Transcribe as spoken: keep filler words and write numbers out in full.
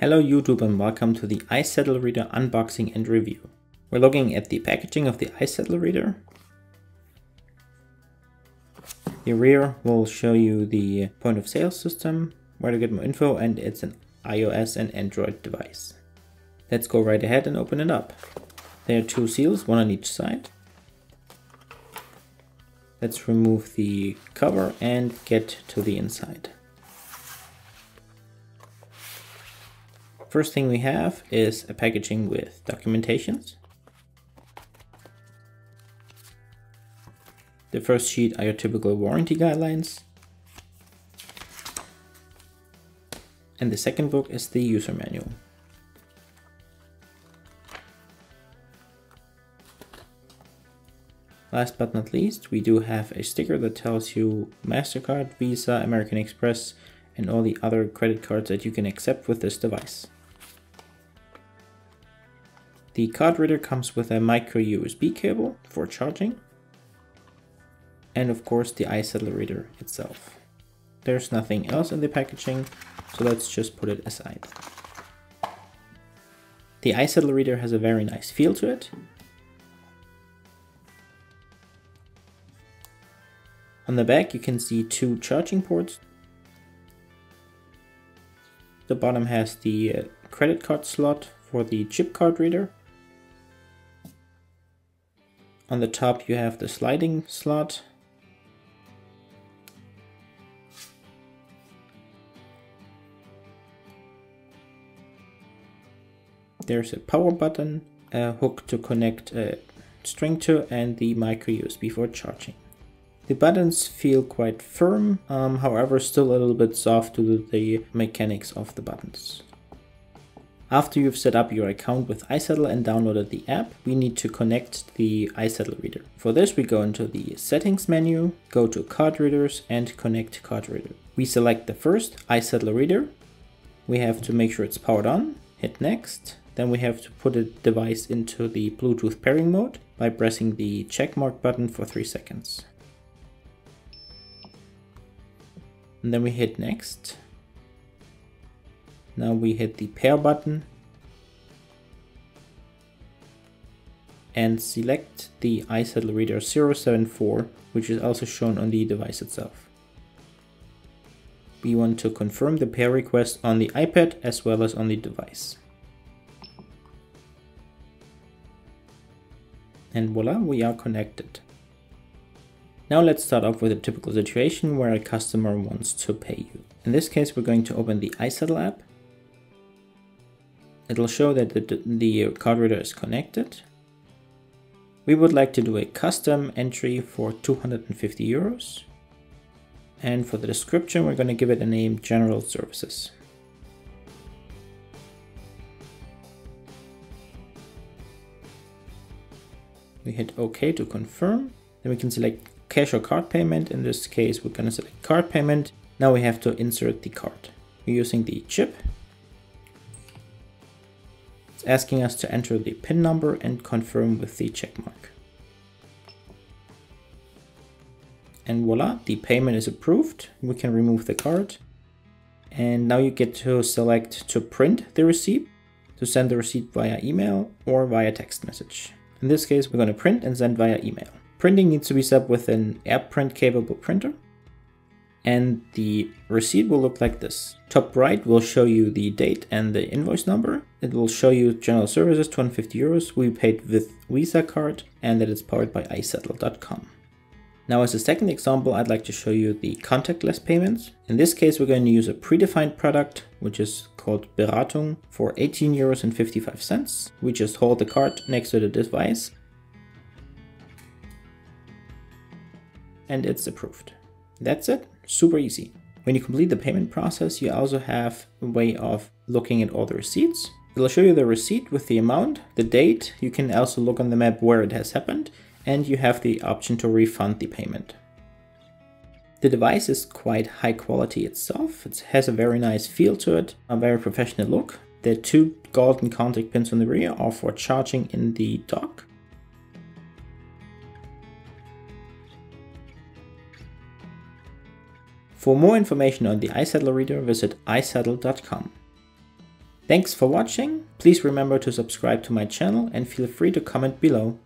Hello YouTube and welcome to the iZettle Reader unboxing and review. We're looking at the packaging of the iZettle Reader. The rear will show you the point of sale system, where to get more info, and it's an iOS and Android device. Let's go right ahead and open it up. There are two seals, one on each side. Let's remove the cover and get to the inside. First thing we have is a packaging with documentations. The first sheet are your typical warranty guidelines. And the second book is the user manual. Last but not least, we do have a sticker that tells you MasterCard, Visa, American Express, and all the other credit cards that you can accept with this device. The card reader comes with a micro U S B cable for charging, and of course the iZettle Reader itself. There's nothing else in the packaging, so let's just put it aside. The iZettle Reader has a very nice feel to it. On the back you can see two charging ports. The bottom has the credit card slot for the chip card reader. On the top you have the sliding slot. There's a power button, a hook to connect a string to, and the micro U S B for charging. The buttons feel quite firm, um, however still a little bit soft due to the mechanics of the buttons. After you've set up your account with iZettle and downloaded the app, we need to connect the iZettle Reader. For this, we go into the settings menu, go to card readers and connect card reader. We select the first, iZettle Reader. We have to make sure it's powered on, hit next. Then we have to put a device into the Bluetooth pairing mode by pressing the check mark button for three seconds. And then we hit next. Now we hit the pair button and select the iZettle Reader zero seven four, which is also shown on the device itself. We want to confirm the pair request on the iPad as well as on the device. And voila, we are connected. Now let's start off with a typical situation where a customer wants to pay you. In this case, we're going to open the iZettle app. It'll show that the, the card reader is connected. We would like to do a custom entry for two hundred fifty euros. And for the description, we're going to give it a name, General Services. We hit OK to confirm. Then we can select cash or card payment. In this case, we're going to select card payment. Now we have to insert the card. We're using the chip. It's asking us to enter the PIN number and confirm with the check mark. And voila, the payment is approved. We can remove the card. And now you get to select to print the receipt, to send the receipt via email or via text message. In this case, we're going to print and send via email. Printing needs to be set with an AirPrint capable printer. And the receipt will look like this. Top right will show you the date and the invoice number. It will show you general services, two hundred fifty euros. We paid with Visa card, and that it's powered by iZettle dot com. Now, as a second example, I'd like to show you the contactless payments. In this case, we're going to use a predefined product, which is called Beratung, for eighteen euros and fifty-five cents. We just hold the card next to the device, and it's approved. That's it. Super easy. When you complete the payment process, you also have a way of looking at all the receipts. It'll show you the receipt with the amount, the date. You can also look on the map where it has happened, and you have the option to refund the payment. The device is quite high quality itself. It has a very nice feel to it, a very professional look. The two golden contact pins on the rear are for charging in the dock. For more information on the iZettle Reader, visit iZettle dot com. Thanks for watching. Please remember to subscribe to my channel and feel free to comment below.